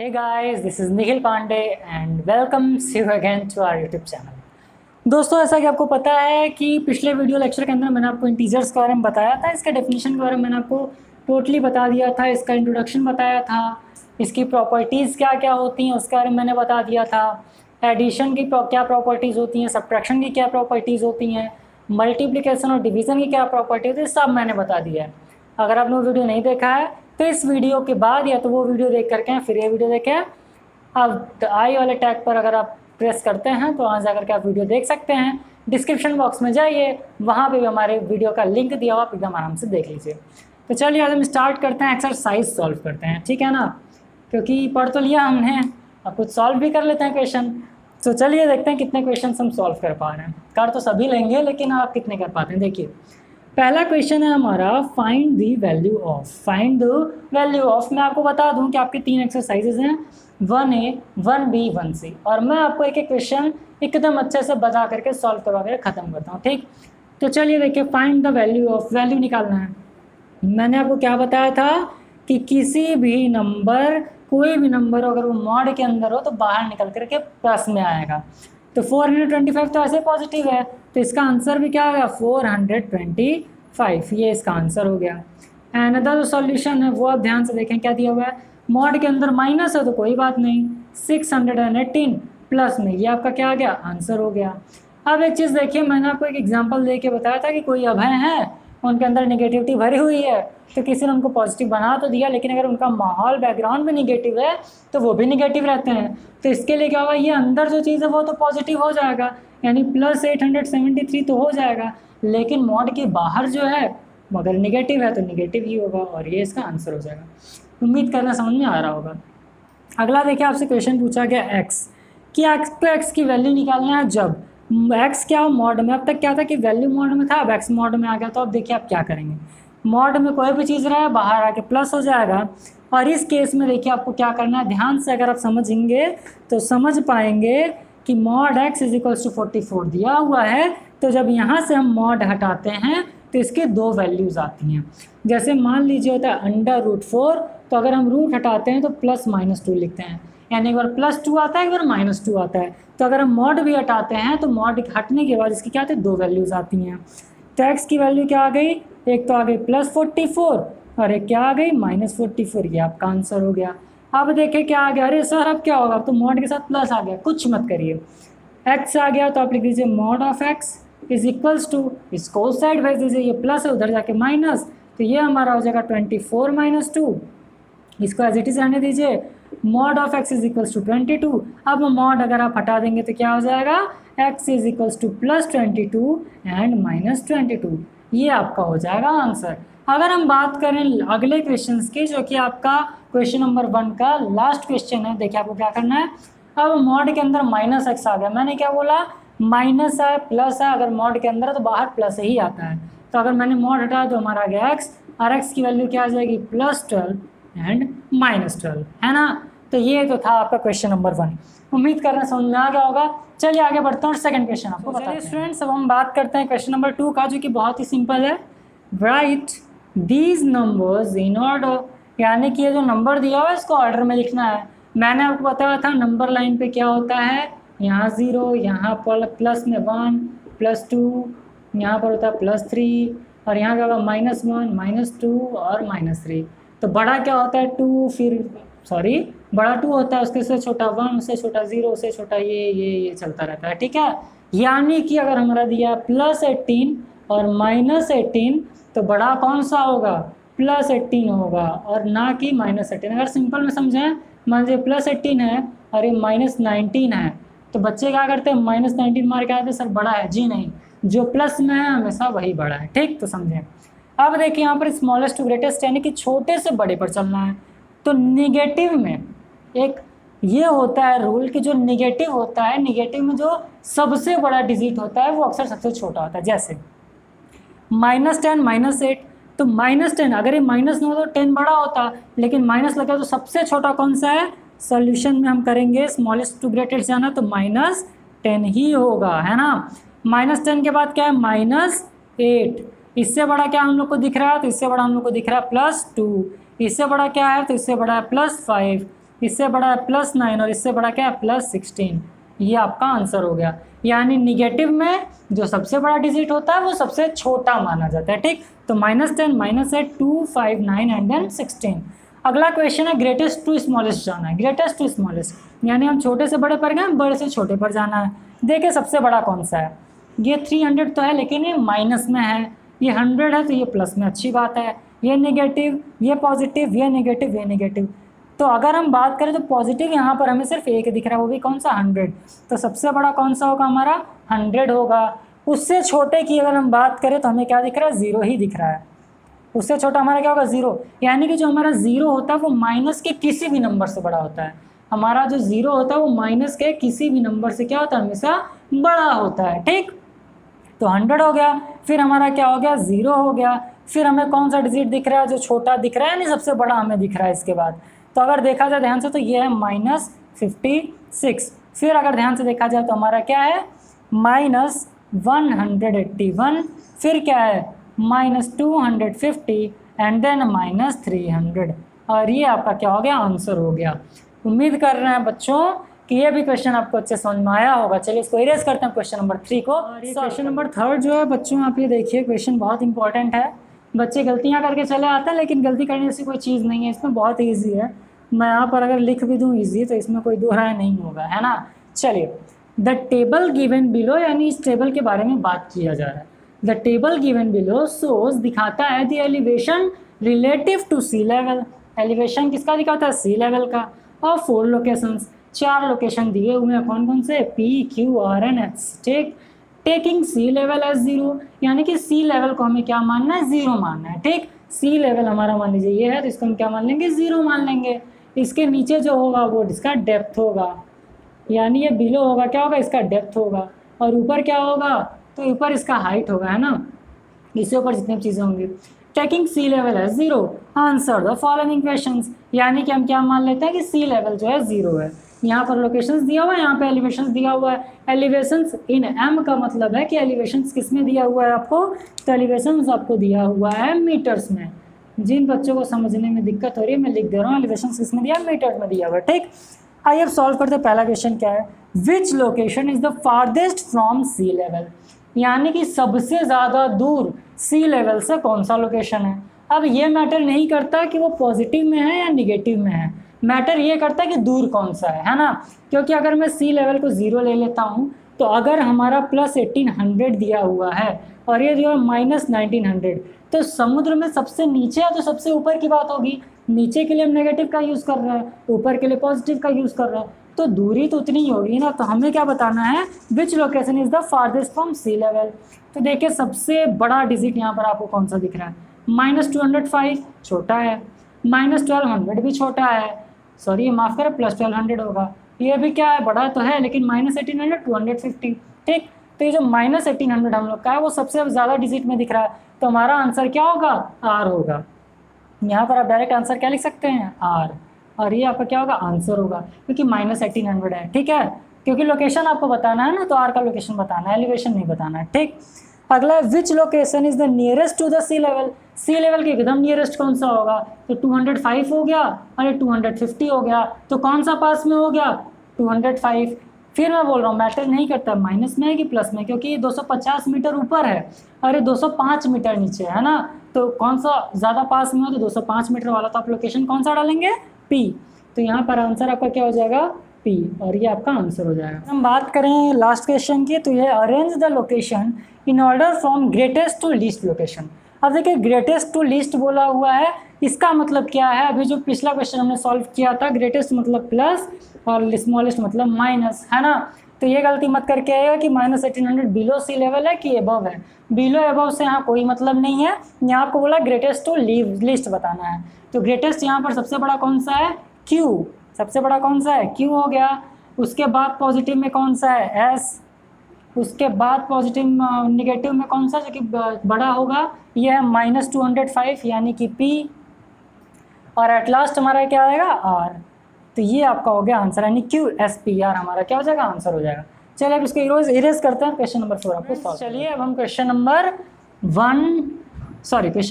Hey guys, this is Nikhil Pandey and welcome you again to our YouTube channel। दोस्तों, ऐसा कि आपको पता है कि पिछले वीडियो लेक्चर के अंदर मैंने आपको इंटीजर्स के बारे में बताया था, इसके डेफिनेशन के बारे में मैंने आपको टोटली बता दिया था, इसका इंट्रोडक्शन बताया था, इसकी प्रॉपर्टीज़ क्या क्या होती हैं उसके बारे में मैंने बता दिया था, एडिशन की क्या प्रॉपर्टीज़ होती हैं, सब्ट्रैक्शन की क्या प्रॉपर्टीज़ होती हैं, मल्टीप्लिकेशन और डिवीज़न की क्या प्रॉपर्टी होती है, सब मैंने बता दिया है। अगर आपने वो वीडियो नहीं देखा है तो इस वीडियो के बाद या तो वो वीडियो देख करके हैं फिर ये वीडियो देखें। अब आई वाले टैग पर अगर आप प्रेस करते हैं तो वहाँ जा करके आप वीडियो देख सकते हैं। डिस्क्रिप्शन बॉक्स में जाइए, वहाँ पे भी हमारे वीडियो का लिंक दिया हुआ, आप एकदम आराम से देख लीजिए। तो चलिए आज हम स्टार्ट करते हैं, एक्सरसाइज सॉल्व करते हैं, ठीक है ना, क्योंकि पढ़ तो लिया हमने, अब कुछ सॉल्व भी कर लेते हैं क्वेश्चन। तो चलिए देखते हैं कितने क्वेश्चन हम सॉल्व कर पा रहे हैं। कर तो सभी लेंगे लेकिन आप कितने कर पाते हैं। देखिए पहला क्वेश्चन है हमारा फाइंड द वैल्यू ऑफ। मैं आपको बता दूं कि आपके तीन एक्सरसाइजेज हैं, 1A, 1B, 1C, और मैं आपको एक एक क्वेश्चन एकदम अच्छे से बता करके सॉल्व करवा कर ख़त्म करता हूं, ठीक। तो चलिए देखिए, find the value of, value निकालना है। मैंने आपको क्या बताया था कि किसी भी नंबर, कोई भी नंबर अगर वो मॉड के अंदर हो तो बाहर निकल करके प्लस में आएगा। तो 425 तो ऐसे पॉजिटिव है, तो इसका आंसर भी क्या होगा, 425, ये इसका आंसर हो गया। एंड अदर जो सॉल्यूशन है वो आप ध्यान से देखें, क्या दिया हुआ है, मॉड के अंदर माइनस है तो कोई बात नहीं, 618 प्लस में ये आपका क्या आ गया, आंसर हो गया। अब एक चीज़ देखिए, मैंने आपको एक एग्जांपल देके बताया था कि कोई अभय है, उनके अंदर निगेटिविटी भरी हुई है, तो किसी ने उनको पॉजिटिव बना तो दिया लेकिन अगर उनका माहौल बैकग्राउंड भी निगेटिव है तो वो भी निगेटिव रहते हैं। तो इसके लिए क्या होगा, ये अंदर जो चीज़ है वो तो पॉजिटिव हो जाएगा, यानी +873 तो हो जाएगा, लेकिन मॉड के बाहर जो है मगर निगेटिव है तो निगेटिव ही होगा और ये इसका आंसर हो जाएगा। उम्मीद करना समझ में आ रहा होगा। अगला देखिए, आपसे क्वेश्चन पूछा गया एक्स कि एक्स की वैल्यू निकालना है। जब एक्स क्या हो, मॉड में, अब तक क्या था कि वैल्यू मॉड में था, अब एक्स मॉड में आ गया, तो अब देखिए आप क्या करेंगे। मॉड में कोई भी चीज़ रहे बाहर आके प्लस हो जाएगा, और इस केस में देखिए आपको क्या करना है, ध्यान से अगर आप समझेंगे तो समझ पाएंगे कि मॉड एक्स = 44 दिया हुआ है। तो जब यहाँ से हम मॉड हटाते हैं तो इसके दो वैल्यूज़ आती हैं। जैसे मान लीजिए होता है √4, तो अगर हम रूट हटाते हैं तो +-2 लिखते हैं, यानी एक बार +2 आता है, एक बार -2 आता है। तो अगर हम मॉड भी हटाते हैं तो मॉड हटने के बाद इसकी क्या आती है, दो वैल्यूज़ आती हैं। तो एक्स की वैल्यू क्या आ गई, एक तो आ गई +44 और एक क्या आ गई -44, ये आपका आंसर हो गया। अब देखें क्या आ गया, अरे सर अब क्या होगा, तो मॉड के साथ प्लस आ गया, कुछ मत करिए, एक्स आ गया तो आप लिख दीजिए mod(x) = इसको उस साइड भेज दीजिए, ये प्लस है उधर जाके माइनस, तो ये हमारा हो जाएगा 24 - 2, इसको एज इट इज़ रहने दीजिए, mod(x) = 22। अब mod अगर आप हटा देंगे तो क्या हो जाएगा, x = +22 and -22, ये आपका हो जाएगा आंसर। अगर हम बात करें अगले क्वेश्चन की, जो कि आपका क्वेश्चन नंबर 1 का लास्ट क्वेश्चन है। देखिए आपको क्या करना है, अब mod के अंदर -x आ गया, मैंने क्या बोला, माइनस है प्लस है, अगर mod के अंदर है तो बाहर प्लस ही आता है, तो अगर मैंने mod हटाया तो हमारा आ गया x, और x की वैल्यू क्या आ जाएगी, +12 and -12, है ना। तो ये तो था आपका क्वेश्चन नंबर 1, उम्मीद करना समझ में आ गया होगा। चलिए आगे बढ़ते हैं और सेकंड क्वेश्चन आपको बताते हैं। स्टूडेंट्स, अब हम बात करते हैं क्वेश्चन नंबर 2 का, जो कि बहुत ही सिंपल है, write these numbers in order, यानी कि ये जो नंबर दिया हुआ है इसको ऑर्डर में लिखना है। मैंने आपको बताया था नंबर लाइन पे क्या होता है, यहाँ 0, यहाँ पर प्लस में 1, +2, यहाँ पर होता है +3, और यहाँ क्या होगा -1, -2 और -3। तो बड़ा क्या होता है 2, फिर सॉरी बड़ा 2 होता है, उसके से छोटा 1, उससे छोटा 0, उससे छोटा ये चलता रहता है, ठीक है। यानी कि अगर हमारा दिया +18 और -18 तो बड़ा कौन सा होगा, +18 होगा, और ना कि -18। अगर सिंपल में समझें, मान लीजिए +18 है और ये -19 है, तो बच्चे क्या करते हैं, -19 मार के आते हैं, सर बड़ा है, जी नहीं, जो प्लस में है हमेशा वही बड़ा है, ठीक। तो समझें, अब देखिए यहाँ पर स्मॉलेस्ट टू ग्रेटेस्ट, यानी कि छोटे से बड़े पर चलना है। तो निगेटिव में एक ये होता है रूल कि जो निगेटिव होता है, निगेटिव में जो सबसे बड़ा डिजिट होता है वो अक्सर सबसे छोटा होता है। जैसे -10, -8, तो -10, अगर ये -9 हो तो 10 बड़ा होता, लेकिन माइनस लगा तो सबसे छोटा कौन सा है, सॉल्यूशन में हम करेंगे स्मॉलेस्ट टू ग्रेटेस्ट जाना, तो -10 ही होगा, है ना। -10 के बाद क्या है, -8, इससे बड़ा क्या हम लोग को दिख रहा है, तो इससे बड़ा हम लोग को दिख रहा है +2, इससे बड़ा क्या है, तो इससे बड़ा है +5, इससे बड़ा है +9 और इससे बड़ा क्या है +16। ये आपका आंसर हो गया। यानी निगेटिव में जो सबसे बड़ा डिजिट होता है वो सबसे छोटा माना जाता है। ठीक, तो -10 -8 2 5 9 एंड देन 16। अगला क्वेश्चन है ग्रेटेस्ट टू स्मॉलेस्ट जाना है। ग्रेटेस्ट टू स्मॉलेस्ट यानी हम छोटे से बड़े पर गए, बड़े से छोटे पर जाना है। देखिए सबसे बड़ा कौन सा है, ये 300 तो है लेकिन ये माइनस में है, ये 100 है तो ये प्लस में, अच्छी बात है। ये नेगेटिव, ये पॉजिटिव, ये नेगेटिव, ये नेगेटिव। तो अगर हम बात करें तो पॉजिटिव यहाँ पर हमें सिर्फ एक दिख रहा है, वो भी कौन सा 100। तो सबसे बड़ा कौन सा होगा हमारा 100 होगा। उससे छोटे की अगर हम बात करें तो हमें क्या दिख रहा है, 0 ही दिख रहा है। उससे छोटा हमारा क्या होगा 0। यानी कि जो हमारा 0 होता है वो माइनस के किसी भी नंबर से बड़ा होता है। हमारा जो 0 होता है वो माइनस के किसी भी नंबर से क्या होता है, हमेशा बड़ा होता है। ठीक, तो 100 हो गया, फिर हमारा क्या हो गया 0 हो गया। फिर हमें कौन सा डिजिट दिख रहा है, जो छोटा दिख रहा है यानी सबसे बड़ा हमें दिख रहा है। इसके बाद तो अगर देखा जाए ध्यान से तो ये है -56। फिर अगर ध्यान से देखा जाए तो हमारा क्या है -181। फिर क्या है -250 एंड देन -300। और ये आपका क्या हो गया, आंसर हो गया। उम्मीद कर रहे हैं बच्चों कि ये भी क्वेश्चन आपको अच्छे समझ में आया होगा। चलिए इसको इरेज करते हैं क्वेश्चन नंबर 3 को। क्वेश्चन नंबर 3 जो है बच्चों, आप ये देखिए क्वेश्चन बहुत इंपॉर्टेंट है। बच्चे गलतियां करके चले आते हैं लेकिन गलती करने से कोई चीज़ नहीं है, इसमें बहुत ईजी है। मैं यहाँ पर अगर लिख भी दूँ ईजी तो इसमें कोई दो राय नहीं होगा, है ना। चलिए द टेबल गिवन बिलो, यानी इस टेबल के बारे में बात किया जा रहा है। The table given below shows दिखाता है the elevation relative to sea level. Elevation किसका दिखाता है, सी लेवल का। और 4 लोकेशंस, 4 लोकेशन दिए हुए हैं, कौन कौन से, P, Q, R, N, H। ठीक, टेकिंग सी लेवल एज 0, यानी कि सी लेवल को हमें क्या मानना है, 0 मानना है। ठीक, सी लेवल हमारा मान लीजिए ये है तो इसको हम क्या मान लेंगे, 0 मान लेंगे। इसके नीचे जो होगा वो इसका डेप्थ होगा, यानी ये बिलो होगा, क्या होगा इसका डेप्थ होगा। और ऊपर क्या होगा, तो ऊपर इसका हाइट होगा, है ना। इसके ऊपर जितनी चीज़ें होंगी। टेकिंग सी लेवल है 0, आंसर द फॉलोइंग क्वेश्चंस, यानी कि हम क्या मान लेते हैं कि सी लेवल जो है 0 है। यहाँ पर लोकेशंस दिया हुआ है, यहाँ पे एलिवेशंस दिया हुआ है। एलिवेशंस इन एम का मतलब है कि एलिवेशंस किस में दिया हुआ है आपको, तो एलिवेशंस आपको दिया हुआ है मीटर्स में। जिन बच्चों को समझने में दिक्कत हो रही है मैं लिख दे रहा हूँ, एलिवेशंस किस में दिया, मीटर में दिया हुआ है। ठीक, आइए अब सॉल्व करते हैं। पहला क्वेश्चन क्या है, which location is the farthest from sea level, यानी कि सबसे ज़्यादा दूर सी लेवल से कौन सा लोकेशन है। अब ये मैटर नहीं करता कि वो पॉजिटिव में है या निगेटिव में है, मैटर ये करता है कि दूर कौन सा है ना। क्योंकि अगर मैं सी लेवल को 0 ले लेता हूँ तो अगर हमारा +1800 दिया हुआ है और ये जो है -1900, तो समुद्र में सबसे नीचे है तो सबसे ऊपर की बात होगी। नीचे के लिए हम नेगेटिव का यूज़ कर रहे हैं, ऊपर के लिए पॉजिटिव का यूज़ कर रहे हैं, तो दूरी तो उतनी होगी ना। तो हमें क्या बताना है, which location is the farthest from sea level. तो देखिए सबसे बड़ा डिजिट यहाँ पर आपको कौन सा दिख रहा है, -205 छोटा है, -1200 भी छोटा है, सॉरी माफ़ करें +1200 होगा। ये भी क्या है, बड़ा तो है लेकिन -1800 250। ठीक, तो ये जो -1800 हम लोग का है वो सबसे ज़्यादा डिजिट में दिख रहा है, तो हमारा आंसर क्या होगा, R होगा। यहाँ पर आप डायरेक्ट आंसर क्या लिख सकते हैं, R, और ये आपका क्या होगा, आंसर होगा, क्योंकि -1800 है। ठीक है, क्योंकि लोकेशन आपको बताना है ना, तो आर का लोकेशन बताना है, एलिवेशन नहीं बताना है। ठीक, अगला, which location is the nearest to the sea level. Sea level के एकदम नियरेस्ट कौन सा होगा, तो 205 हो गया और 250 हो गया, तो कौन सा पास में हो गया, 205। फिर मैं बोल रहा हूँ मैटर नहीं करता माइनस में है कि प्लस में, क्योंकि ये 250 मीटर ऊपर है और ये 205 मीटर नीचे है ना। तो कौन सा ज़्यादा पास में हो, तो 205 मीटर वाला, तो आप लोकेशन कौन सा डालेंगे, P। तो यहाँ पर आंसर आपका क्या हो जाएगा, P, और ये आपका आंसर हो जाएगा। हम बात करें लास्ट क्वेश्चन की, तो ये arrange the location in order from greatest to least location. अब देखिए ग्रेटेस्ट टू लीस्ट बोला हुआ है, इसका मतलब क्या है, अभी जो पिछला क्वेश्चन हमने सॉल्व किया था ग्रेटेस्ट मतलब प्लस और स्मॉलेस्ट मतलब माइनस, है ना। तो ये गलती मत करके आएगा कि -1800 बिलो सी लेवल है कि एबव है। बिलो एबव से यहाँ कोई मतलब नहीं है, यहाँ आपको बोला ग्रेटेस्ट टू लीस्ट बताना है। तो ग्रेटेस्ट यहाँ पर सबसे बड़ा कौन सा है, Q, सबसे बड़ा कौन सा है, Q हो गया। उसके बाद पॉजिटिव में कौन सा है, S। उसके बाद पॉजिटिव निगेटिव में कौन सा जो कि बड़ा होगा, यह है -205 यानी कि P। और एट लास्ट हमारा क्या आएगा, R। तो ये आपका हो गया आंसर, यानी Q, S, P, R हमारा क्या हो जाएगा, आंसर हो जाएगा। चलिए अब इसको इरेज करते हैं, क्वेश्चन नंबर 4 आपको सॉल्व। चलिए अब हम क्वेश्चन नंबर 4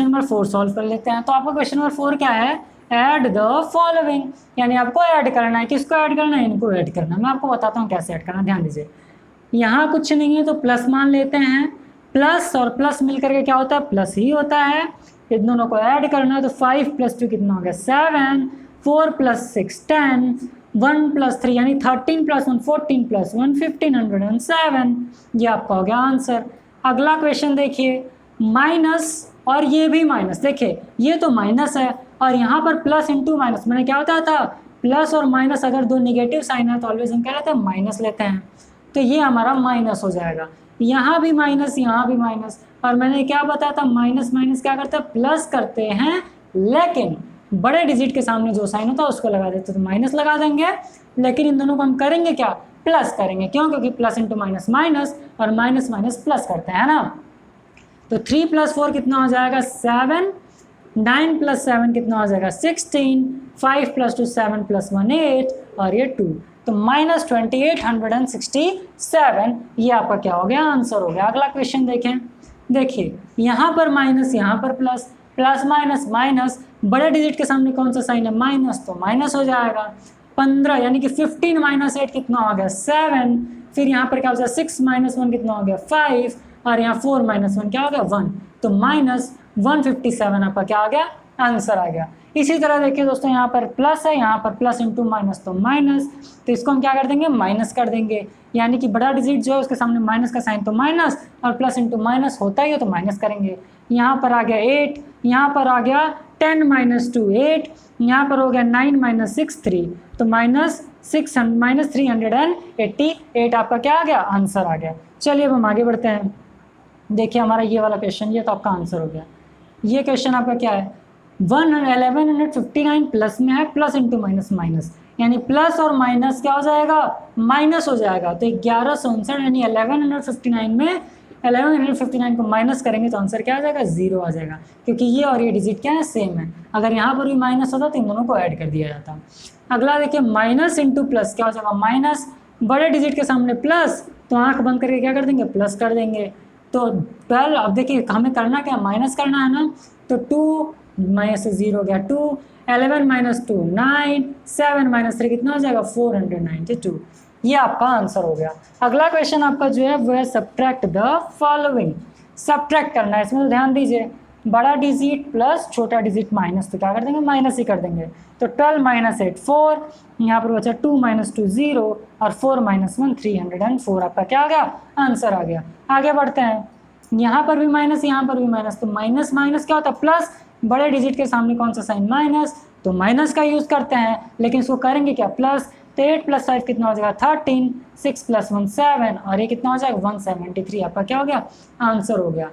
सॉल्व कर लेते हैं। तो आपका क्वेश्चन नंबर 4 क्या है, ऐड द फॉलोइंग, यानी आपको ऐड करना है। किसको ऐड करना है? इनको ऐड करना है। मैं आपको बताता हूँ कैसे ऐड करना, ध्यान दीजिए। यहाँ कुछ नहीं है तो प्लस मान लेते हैं, प्लस और प्लस मिलकर के क्या होता है? प्लस ही होता है। इन दोनों को ऐड करना है तो 5 + 2 कितना हो गया? 7। 4 + 6 10। 1 + 3 यानी 13 + 1 14 + 1 1507। ये आपका हो गया आंसर। अगला क्वेश्चन देखिए, माइनस और ये भी माइनस। देखिए ये तो माइनस है और यहाँ पर प्लस इंटू माइनस, मैंने क्या बताया था? प्लस और माइनस अगर दो नेगेटिव साइन है तो ऑलवेज हम क्या लेते हैं? माइनस लेते हैं। तो ये हमारा माइनस हो जाएगा, यहाँ भी माइनस यहाँ भी माइनस। और मैंने क्या बताया था? माइनस माइनस क्या करते हैं? प्लस करते हैं, लेकिन बड़े डिजिट के सामने जो साइन होता है उसको लगा देते, तो माइनस लगा देंगे। लेकिन इन दोनों को हम करेंगे क्या? प्लस करेंगे। क्यों? क्योंकि प्लस इंटू माइनस माइनस और माइनस माइनस प्लस करते हैं ना। तो 3 + 4 कितना हो जाएगा? 7। 9 + 7 कितना हो जाएगा? 16। 5 + 2 7 + 1 8 और ये 2, तो -2867। ये आपका क्या हो गया? आंसर हो गया। अगला क्वेश्चन देखें। देखिए यहाँ पर माइनस यहाँ पर प्लस, प्लस माइनस माइनस, बड़े डिजिट के सामने कौन सा साइन है? माइनस, तो माइनस हो जाएगा। 15 यानी कि 15 - 8 कितना हो गया? 7। फिर यहाँ पर क्या हो जाएगा? 6 - 1 कितना हो गया? 5। और यहाँ 4 - 1 क्या हो गया? 1। तो -157 आपका क्या आ गया? आंसर आ गया। इसी तरह देखिए दोस्तों, यहाँ पर प्लस है यहाँ पर प्लस इंटू माइनस तो माइनस, तो इसको हम क्या कर देंगे? माइनस कर देंगे। यानी कि बड़ा डिजिट जो है उसके सामने माइनस का साइन तो माइनस और प्लस इंटू माइनस होता ही है तो माइनस करेंगे। यहाँ पर आ गया 8, यहाँ पर आ गया 10 - 2 8, यहाँ पर हो गया 9 - 6 3, तो -388 आपका क्या आ गया? आंसर आ गया। चलिए अब हम आगे बढ़ते हैं। देखिए हमारा ये वाला क्वेश्चन, ये तो आपका आंसर हो गया। ये क्वेश्चन आपका क्या है? 1159 प्लस में है, प्लस इंटू माइनस माइनस, यानी प्लस और माइनस क्या हो जाएगा? माइनस हो जाएगा। तो 1159 यानी 1159 में 1159 को माइनस करेंगे तो आंसर क्या आ जाएगा? 0 आ जाएगा, क्योंकि ये और ये डिजिट क्या है? सेम है। अगर यहाँ पर भी माइनस होता तो इन दोनों को ऐड कर दिया जाता। अगला देखिए, माइनस इंटू प्लस क्या हो जाएगा? माइनस, बड़े डिजिट के सामने प्लस तो आँख बंद करके क्या कर देंगे? प्लस कर देंगे। तो 12, अब देखिए हमें करना क्या? माइनस करना है ना, तो 2 - 0 हो गया 2, 11 - 2 9, 7 - 3 कितना हो जाएगा? 492। ये आपका आंसर हो गया। अगला क्वेश्चन आपका जो है वो है सब्ट्रैक्ट द फॉलोइंग। सब्ट्रैक्ट करना है, इसमें तो ध्यान दीजिए, बड़ा डिजिट प्लस छोटा डिजिट माइनस, तो क्या कर देंगे? माइनस ही कर देंगे। तो 12 - 8 4, यहाँ पर बचा 2 - 2 0 और 4 - 1 304 आपका क्या आ गया? आंसर आ गया। आगे बढ़ते हैं, यहाँ पर भी माइनस यहाँ पर भी माइनस, तो माइनस माइनस क्या होता है? प्लस, बड़े डिजिट के सामने कौन सा साइन? माइनस, तो माइनस का यूज़ करते हैं, लेकिन इसको करेंगे क्या? प्लस। तो 8 + 5 कितना हो जाएगा? 13, 6 + 1 7 और ये कितना हो जाएगा? 173 आपका क्या हो गया? आंसर हो गया।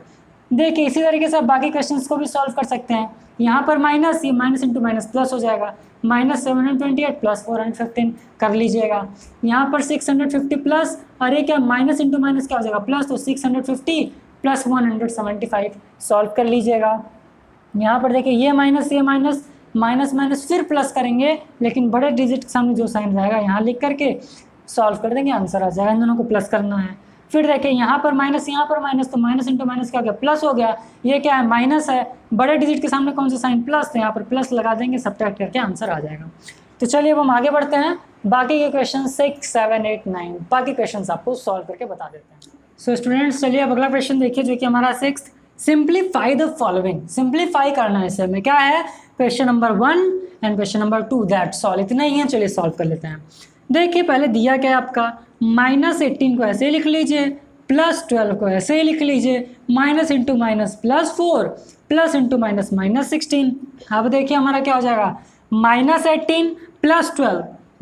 देखिए इसी तरीके से आप बाकी क्वेश्चंस को भी सॉल्व कर सकते हैं। यहाँ पर माइनस, ये माइनस इंटू माइनस प्लस हो जाएगा, -728 प्लस 415 कर लीजिएगा। यहाँ पर 650 प्लस और ये क्या? माइनस इंटू माइनस क्या हो जाएगा? प्लस, तो 650 प्लस 175 सॉल्व कर लीजिएगा। यहाँ पर देखिए ये माइनस माइनस माइनस फिर प्लस करेंगे, लेकिन बड़े डिजिट के सामने जो साइन रहेगा यहाँ लिख करके सॉल्व कर देंगे, आंसर आ जाएगा। इन दोनों को प्लस करना है। फिर देखिए यहाँ पर माइनस तो माइनस इंटू माइनस क्या हो गया? प्लस हो गया। ये क्या है? माइनस है, बड़े डिजिट के सामने कौन सा साइन? प्लस, तो यहाँ पर प्लस लगा देंगे, सब्ट्रैक्ट करके आंसर आ जाएगा। तो चलिए अब हम आगे बढ़ते हैं। बाकी के क्वेश्चन 6, 7, 8, 9 बाकी क्वेश्चन आपको सॉल्व करके बता देते हैं। सो स्टूडेंट्स चलिए अब अगला क्वेश्चन देखिए जो कि हमारा 6, सिंप्लीफाई द फॉलोइंग। सिंप्लीफाई करना है इसे में, क्या है? Question number 1 and question number 2, that solve, इतना ही है। चलिए सॉल्व कर लेते हैं। देखिए पहले दिया क्या है आपका? -18 को ऐसे ही लिख लीजिए, +12 को ऐसे ही लिख लीजिए, minus into minus plus 4 plus into minus minus 16। अब देखिए हमारा क्या हो जाएगा? -18 +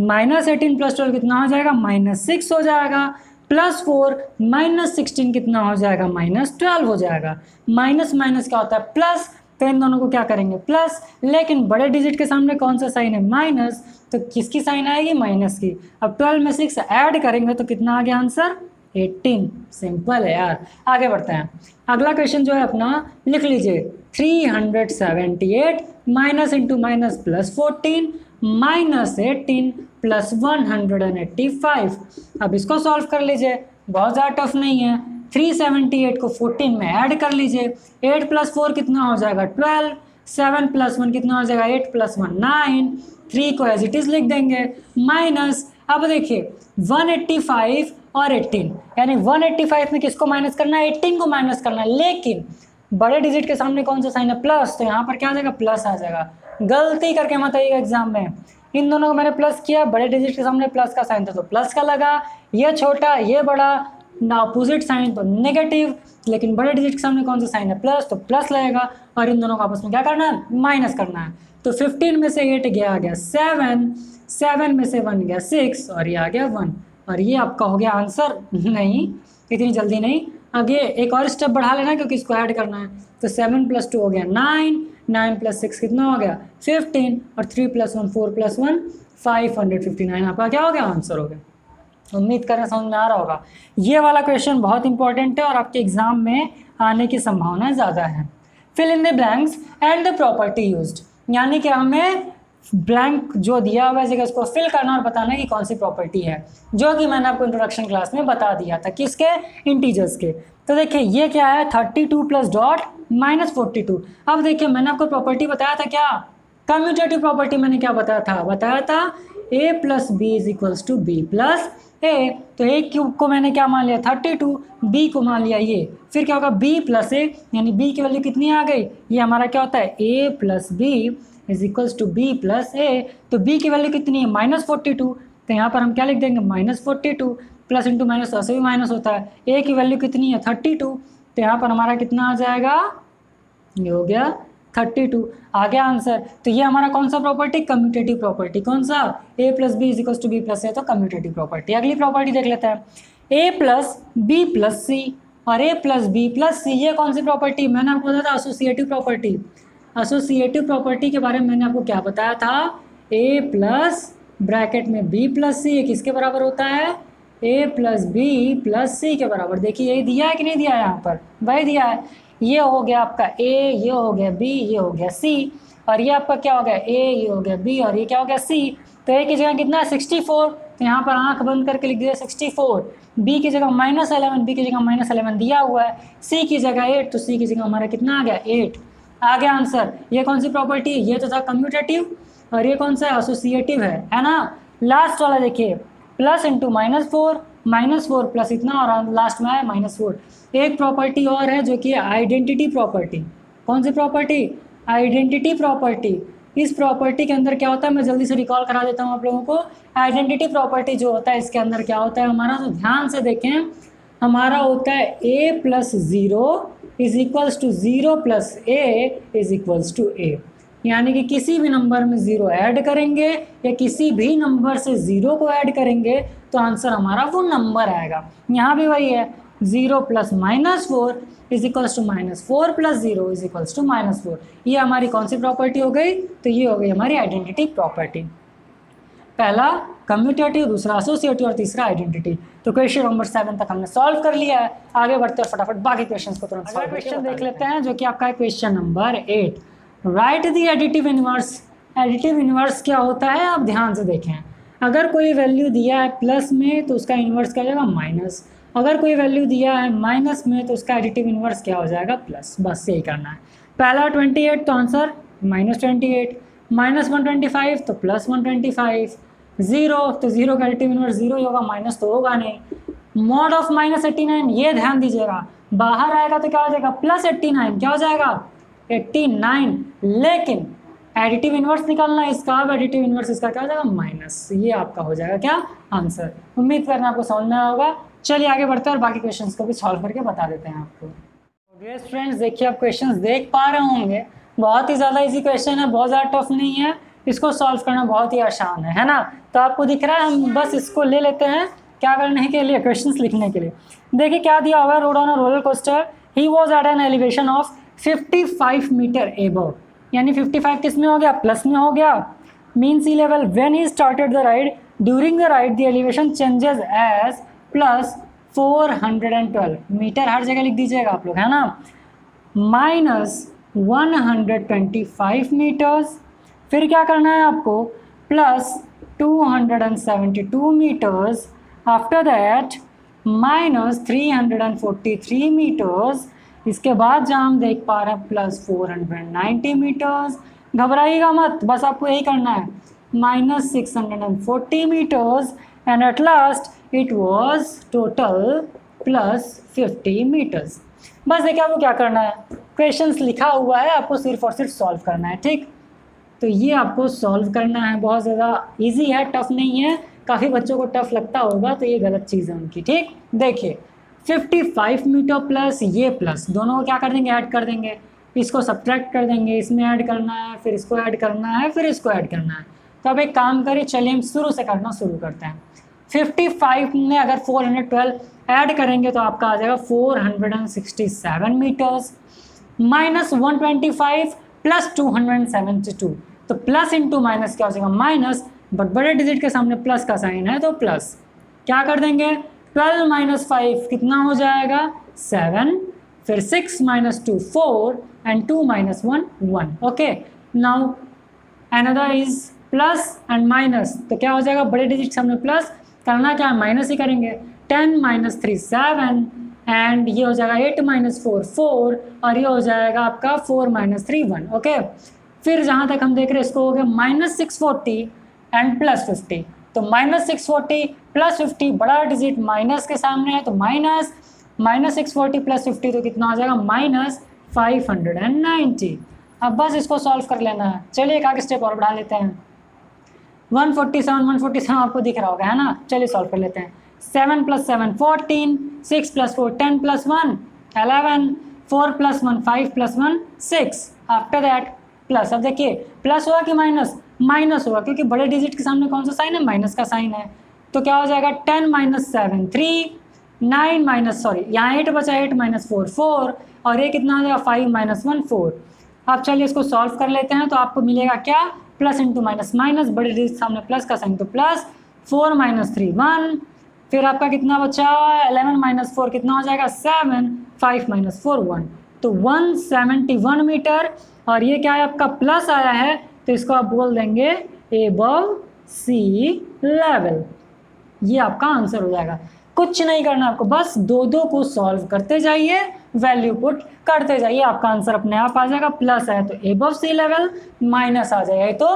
12 कितना हो जाएगा? -6 हो जाएगा, +4 -16 कितना हो जाएगा? -12 हो जाएगा। माइनस माइनस क्या होता है? प्लस, तो इन दोनों को क्या करेंगे? प्लस, लेकिन बड़े डिजिट के सामने कौन सा साइन है? माइनस, तो किसकी साइन आएगी? माइनस की। अब 12 में 6 ऐड करेंगे तो कितना आ गया आंसर? 18। सिंपल है यार। आगे बढ़ते हैं। अगला क्वेश्चन जो है अपना, लिख लीजिए 378 minus into minus plus 14 minus 18 plus 185। अब इसको सॉल्व कर लीजिए, बहुत ज़्यादा टफ नहीं है। 378 को 14 में ऐड कर लीजिए, 8 + 4 कितना हो जाएगा? 12, 7 + 1 कितना हो जाएगा 8 + 1 9, 3 को एज इट इज लिख देंगे माइनस। अब देखिए 185 और 18 यानी 185 में किसको माइनस करना है 18 को माइनस करना है, लेकिन बड़े डिजिट के सामने कौन सा साइन है प्लस, तो यहाँ पर क्या आ जाएगा प्लस आ जाएगा। गलती करके मत आइएगा एग्जाम में, इन दोनों को मैंने प्लस किया, बड़े डिजिट के सामने प्लस का साइन था तो प्लस का लगा, ये छोटा ये बड़ा ना अपोजिट साइन तो नेगेटिव, लेकिन बड़े डिजिट के सामने कौन सा साइन है प्लस तो प्लस लगेगा, और इन दोनों को आपस में क्या करना है माइनस करना है। तो 15 में से 8 गया आ गया 7, 7 में से 1 गया 6 और ये आ गया 1, और ये आपका हो गया आंसर। नहीं इतनी जल्दी नहीं, अब ये एक और स्टेप बढ़ा लेना क्योंकि इसको ऐड करना है। तो 7 + 2 हो गया 9, 9 + 6 कितना हो गया 15, और 3 + 1 4 + 1 559 आपका क्या हो गया आंसर हो गया। उम्मीद करें समझ में आ रहा होगा। ये वाला क्वेश्चन बहुत इंपॉर्टेंट है और आपके एग्जाम में आने की संभावना ज़्यादा है। Fill in the blanks and the property used, यानी कि हमें ब्लैंक जो दिया हुआ है जगह उसको फिल करना और बताना कि कौन सी प्रॉपर्टी है, जो कि मैंने आपको इंट्रोडक्शन क्लास में बता दिया था किसके इंटीजर्स के। तो देखिए ये क्या है 32 + डॉट - 42। अब देखिए मैंने आपको प्रॉपर्टी बताया था क्या कम्यूटेटिव प्रॉपर्टी, मैंने क्या बताया था a + b = b + a। तो a क्यूब को मैंने क्या मान लिया 32, b को मान लिया ये, फिर क्या होगा b + a यानी b की वैल्यू कितनी आ गई, ये हमारा क्या होता है a + b = b + a। तो b की वैल्यू कितनी है -42, तो यहाँ पर हम क्या लिख देंगे -42 प्लस इंटू माइनस ऐसे भी माइनस होता है, a की वैल्यू कितनी है 32, तो यहाँ पर हमारा कितना आ जाएगा ये हो गया 32 आ गया आंसर। तो ये हमारा कौन सा प्रॉपर्टी कम्यूटेटिव प्रॉपर्टी, कौन सा a + b = b + a, तो कम्यूटेटिव प्रॉपर्टी। अगली प्रॉपर्टी देख लेते हैं a + b + c और a + b + c, ये कौन सी प्रॉपर्टी मैंने आपको बताया था एसोसिएटिव प्रॉपर्टी। एसोसिएटिव प्रॉपर्टी के बारे में मैंने आपको क्या बताया था a + (b + c) ये किसके बराबर होता है a + b + c के बराबर। देखिए यही दिया है कि नहीं दिया है, यहाँ पर वही दिया है। ये हो गया आपका a, ये हो गया b, ये हो गया c, और ये आपका क्या हो गया a, ये हो गया b और ये क्या हो गया c। तो a की जगह कितना है 64, तो यहाँ पर आंख बंद करके लिख दिया 64। b की जगह -11, b की जगह -11 दिया हुआ है, c की जगह 8, तो c की जगह हमारा कितना आ गया 8 आ गया आंसर। ये कौन सी प्रॉपर्टी है, ये तो था कम्यूटेटिव और ये कौन सा एसोसिएटिव है ना। लास्ट वाला देखिए +(−4) -4 प्लस इतना और लास्ट में आया -4। एक प्रॉपर्टी और है जो कि आइडेंटिटी प्रॉपर्टी, कौन सी प्रॉपर्टी आइडेंटिटी प्रॉपर्टी। इस प्रॉपर्टी के अंदर क्या होता है मैं जल्दी से रिकॉल करा देता हूँ आप लोगों को। आइडेंटिटी प्रॉपर्टी जो होता है इसके अंदर क्या होता है हमारा, तो ध्यान से देखें हमारा होता है a + 0 = 0 + a = a, यानी कि किसी भी नंबर में ज़ीरो ऐड करेंगे या किसी भी नंबर से ज़ीरो को ऐड करेंगे तो आंसर हमारा वो नंबर आएगा। यहाँ भी वही है 0 + (−4) = -4 + 0 = -4। ये हमारी कौन सी प्रॉपर्टी हो गई, तो ये हो गई हमारी आइडेंटिटी प्रॉपर्टी। पहला कम्यूटेटिव, दूसरा एसोसिएटिव और तीसरा आइडेंटिटी। तो क्वेश्चन नंबर 7 तक हमने सॉल्व कर लिया है। आगे बढ़ते हैं फटाफट बाकी क्वेश्चंस को तुरंत सॉल्व क्वेश्चन देख लेते हैं जो कि आपका है question number 8। Write the additive inverse. Additive inverse क्या होता है आप ध्यान से देखें, अगर कोई वैल्यू दिया है प्लस में तो उसका इनवर्स क्या हो जाएगा माइनस, अगर कोई वैल्यू दिया है माइनस में तो उसका एडिटिव इनवर्स क्या हो जाएगा प्लस। बस यही करना है। पहला 28 तो आंसर -28, -125 तो +125, 0 तो 0 का एडिटिव इनवर्स 0 ही होगा, माइनस तो होगा नहीं। मॉड ऑफ -89 ये ध्यान दीजिएगा, बाहर आएगा तो क्या हो जाएगा +89 क्या हो जाएगा 89, लेकिन एडिटिव इनवर्स निकालना है इसका, अब एडिटिव इनवर्स इसका क्या हो जाएगा माइनस। ये आपका हो जाएगा क्या आंसर। उम्मीद करना आपको समझना होगा। चलिए आगे बढ़ते हैं और बाकी क्वेश्चंस को भी सॉल्व करके बता देते हैं आपको। ओके फ्रेंड्स, देखिए आप क्वेश्चंस देख पा रहे होंगे, बहुत ही ज़्यादा इजी क्वेश्चन है, बहुत ज़्यादा टफ नहीं है, इसको सॉल्व करना बहुत ही आसान है ना। तो आपको दिख रहा है, हम बस इसको ले लेते हैं क्या करने के लिए क्वेश्चंस लिखने के लिए। देखिए क्या दिया हुआ है, rode on a roller coaster he was at an elevation of 55 metre above, यानी 55 किस में हो गया प्लस में हो गया। Mean sea level when he started the ride, during the ride the elevation changes as +412 metre, हर जगह लिख दीजिएगा आप लोग है ना, -125 मीटर्स, फिर क्या करना है आपको +272 मीटर्स, आफ्टर दैट -343 मीटर्स इसके बाद जहाँ हम देख पा रहे हैं +490 मीटर्स। घबराइएगा मत, बस आपको यही करना है -640 metres and at last it was total +50 metres. बस देखिए आपको क्या करना है, क्वेश्चंस लिखा हुआ है, आपको सिर्फ और सिर्फ सॉल्व करना है। ठीक, तो ये आपको सॉल्व करना है। बहुत ज़्यादा इजी है, टफ नहीं है। काफ़ी बच्चों को टफ लगता होगा तो ये गलत चीज़ है उनकी। ठीक, देखिए 55 मीटर प्लस ये प्लस दोनों क्या कर देंगे, ऐड कर देंगे। इसको सब्ट्रैक्ट कर देंगे, इसमें ऐड करना है, फिर इसको ऐड करना है, फिर इसको ऐड करना है। तो अब एक काम करें, चलिए हम शुरू से करना शुरू करते हैं। 55 में अगर 412 ऐड करेंगे तो आपका आ जाएगा 467 मीटर्स। -125 प्लस 272, तो प्लस इंटू माइनस क्या हो जाएगा, माइनस, बट बड़े डिजिट के सामने प्लस का साइन है तो प्लस। क्या कर देंगे, 12 - 5 कितना हो जाएगा, 7, फिर 6 - 2 4 and 2 - 1 1। Okay, now another is plus and minus, तो क्या हो जाएगा, बड़े डिजिट सामने प्लस, करना क्या है माइनस ही करेंगे। 10 - 3 7 एंड ये हो जाएगा 8 - 4 4 और ये हो जाएगा आपका 4 - 3 1। ओके, फिर जहाँ तक हम देख रहे हैं इसको हो गया -640 एंड +50, तो -640 +50 बड़ा डिजिट माइनस के सामने है तो माइनस, -640 +50 तो कितना आ जाएगा -590। अब बस इसको सॉल्व कर लेना है। चलिए एक आगे स्टेप और बढ़ा लेते हैं। 147 आपको दिख रहा होगा है ना, चलिए सॉल्व कर लेते हैं। 7 + 7 14, 6 + 4 10 + 1 11, 4 + 1 5 + 1 6, आफ्टर दैट प्लस। अब देखिए प्लस हुआ कि माइनस, माइनस हुआ, क्योंकि बड़े डिजिट के सामने कौन सा साइन है, माइनस का साइन है। तो क्या हो जाएगा 10 - 7 3, 8 बचा 8 - 4 4 और ये कितना हो जाएगा 5 - 1 4। अब चलिए इसको सॉल्व कर लेते हैं। तो आपको मिलेगा क्या, प्लस इंटू माइनस माइनस, बड़े डिजिट सामने प्लस का साइन तो प्लस, 4 - 3 1, फिर आपका कितना बचा 11 - 4 कितना हो जाएगा 7, 5 - 4 1, तो 171 मीटर। और ये क्या है आपका प्लस आया है तो इसको आप बोल देंगे एबव सी लेवल। ये आपका आंसर हो जाएगा। कुछ नहीं करना आपको, बस दो को सॉल्व करते जाइए, वैल्यू पुट करते जाइए, आपका आंसर अपने आप आ जाएगा। प्लस आया तो एबव सी लेवल, माइनस आ जाएगा तो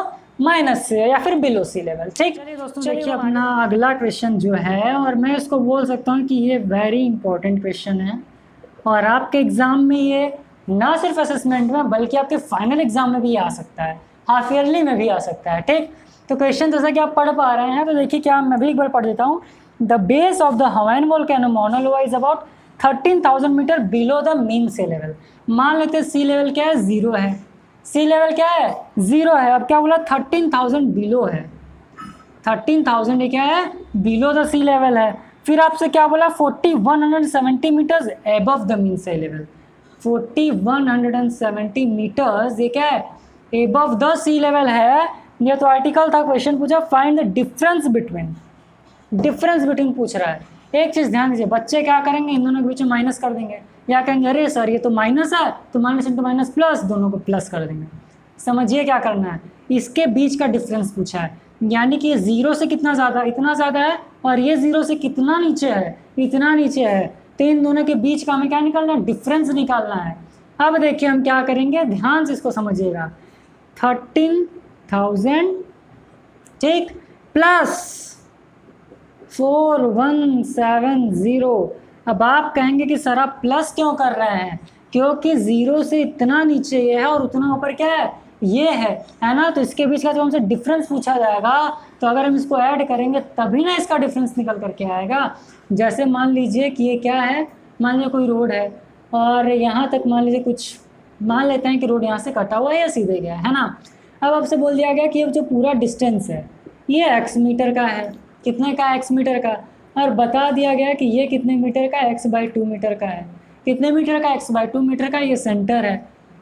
माइनस से या फिर बिलो सी लेवल। ठीक, चलिए दोस्तों देखिए अपना अगला क्वेश्चन जो है, और मैं इसको बोल सकता हूँ कि ये वेरी इंपॉर्टेंट क्वेश्चन है और आपके एग्ज़ाम में ये ना सिर्फ असेसमेंट में बल्कि आपके फाइनल एग्जाम में भी आ सकता है, हाफ ईयरली में भी आ सकता है। ठीक, तो क्वेश्चन जैसा कि आप पढ़ पा रहे हैं तो देखिए क्या, मैं भी एक बार पढ़ देता हूँ। The base of the Hawaiian volcano Mauna Loa is about 13,000 metre below the mean sea level. मान लेते हैं सी लेवल क्या है, 0 है। सी लेवल क्या है, 0 है। अब क्या बोला, 13,000 बिलो है, 13,000 क्या है, बिलो द सी लेवल है। फिर आपसे क्या बोला, 4170 metres above the mean sea level, 4170 metres ये क्या है, एबव द सी लेवल है। ये तो आर्टिकल था, क्वेश्चन पूछा find the difference between, difference between पूछ रहा है। एक चीज़ ध्यान दीजिए, बच्चे क्या करेंगे, इन दोनों के बीच में माइनस कर देंगे या कहेंगे अरे सर ये तो माइनस है तो माइनस इंटू माइनस प्लस, दोनों को प्लस कर देंगे। समझिए क्या करना है, इसके बीच का डिफरेंस पूछा है, यानी कि ये 0 से कितना ज़्यादा, इतना ज़्यादा है, और ये 0 से कितना नीचे है, इतना नीचे है। तो इन दोनों के बीच का हमें क्या निकालना है, डिफरेंस निकालना है। अब देखिए हम क्या करेंगे, ध्यान से इसको समझिएगा। 13,000 ठीक प्लस 4170। अब आप कहेंगे कि सर आप प्लस क्यों कर रहे हैं, क्योंकि 0 से इतना नीचे ये है और उतना ऊपर क्या है, ये है ना। तो इसके बीच का जब हमसे डिफरेंस पूछा जाएगा तो अगर हम इसको ऐड करेंगे तभी ना इसका डिफरेंस निकल करके आएगा। जैसे मान लीजिए कि ये क्या है, मान लीजिए कोई रोड है और यहाँ तक मान लीजिए कुछ, मान लेते हैं कि रोड यहाँ से कटा हुआ है या सीधे गया है ना। अब आपसे बोल दिया गया कि ये जो पूरा डिस्टेंस है ये x मीटर का है, कितने का, x मीटर का, और बता दिया गया कि ये कितने मीटर का, x/2 मीटर का है, कितने मीटर का, x/2 मीटर का, ये सेंटर है।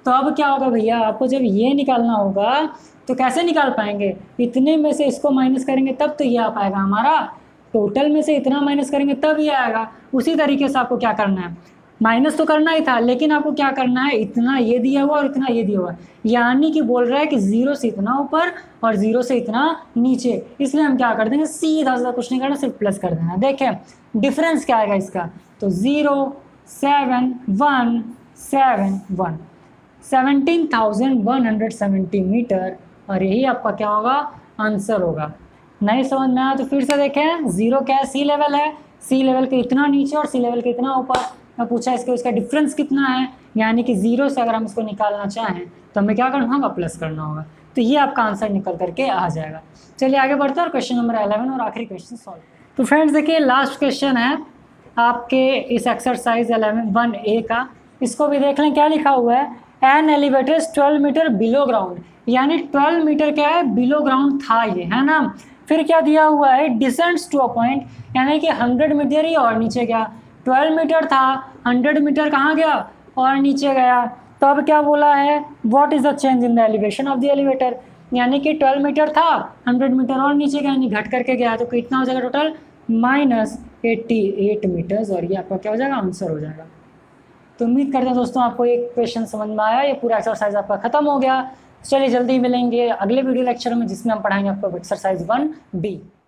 तो अब क्या होगा भैया, आपको जब ये निकालना होगा तो कैसे निकाल पाएंगे, इतने में से इसको माइनस करेंगे तब तो ये आ पाएगा हमारा, टोटल में से इतना माइनस करेंगे तब ये आएगा। उसी तरीके से आपको क्या करना है, माइनस तो करना ही था लेकिन आपको क्या करना है, इतना ये दिया हुआ और इतना ये दिया हुआ, यानी कि बोल रहा है कि 0 से इतना ऊपर और 0 से इतना नीचे, इसलिए हम क्या कर देंगे, सीधा सीधा कुछ नहीं करना, सिर्फ प्लस कर देना। देखें डिफरेंस क्या आएगा इसका, तो 0 7 1 17,170 मीटर। और यही आपका क्या होगा, आंसर होगा। नहीं समझ में आया तो फिर से देखें। जीरो क्या है, सी लेवल है, सी लेवल के इतना नीचे और सी लेवल के इतना ऊपर। मैं पूछा इसके उसका डिफरेंस कितना है, यानी कि जीरो से अगर हम इसको निकालना चाहें तो हमें क्या करना होगा, प्लस करना होगा। तो ये आपका आंसर निकल करके आ जाएगा। चलिए आगे बढ़ते हैं और क्वेश्चन नंबर 11 और आखिरी क्वेश्चन सॉल्व। तो फ्रेंड्स देखिए लास्ट क्वेश्चन है आपके इस एक्सरसाइज 11-1A का। इसको भी देख लें क्या लिखा हुआ है, an elevator 12 metre below ground, यानी 12 मीटर क्या है, बिलो ग्राउंड था ये, है ना। फिर क्या दिया हुआ है, डिसेंट्स टू अ पॉइंट, यानी कि 100 मीटर ही और नीचे गया। 12 मीटर था, 100 मीटर कहाँ गया और नीचे गया। तो अब क्या बोला है, what is the change in the elevation of the elevator, यानी कि 12 मीटर था, 100 मीटर और नीचे गया, यानी घट करके गया। तो कितना हो जाएगा टोटल, -88 मीटर्स। और ये आपका क्या हो जाएगा, आंसर हो जाएगा। तो उम्मीद करते हैं दोस्तों आपको एक क्वेश्चन समझ में आया। ये पूरा एक्सरसाइज आपका खत्म हो गया। चलिए जल्दी मिलेंगे अगले वीडियो लेक्चर में, जिसमें हम पढ़ाएंगे आपको एक्सरसाइज 1B।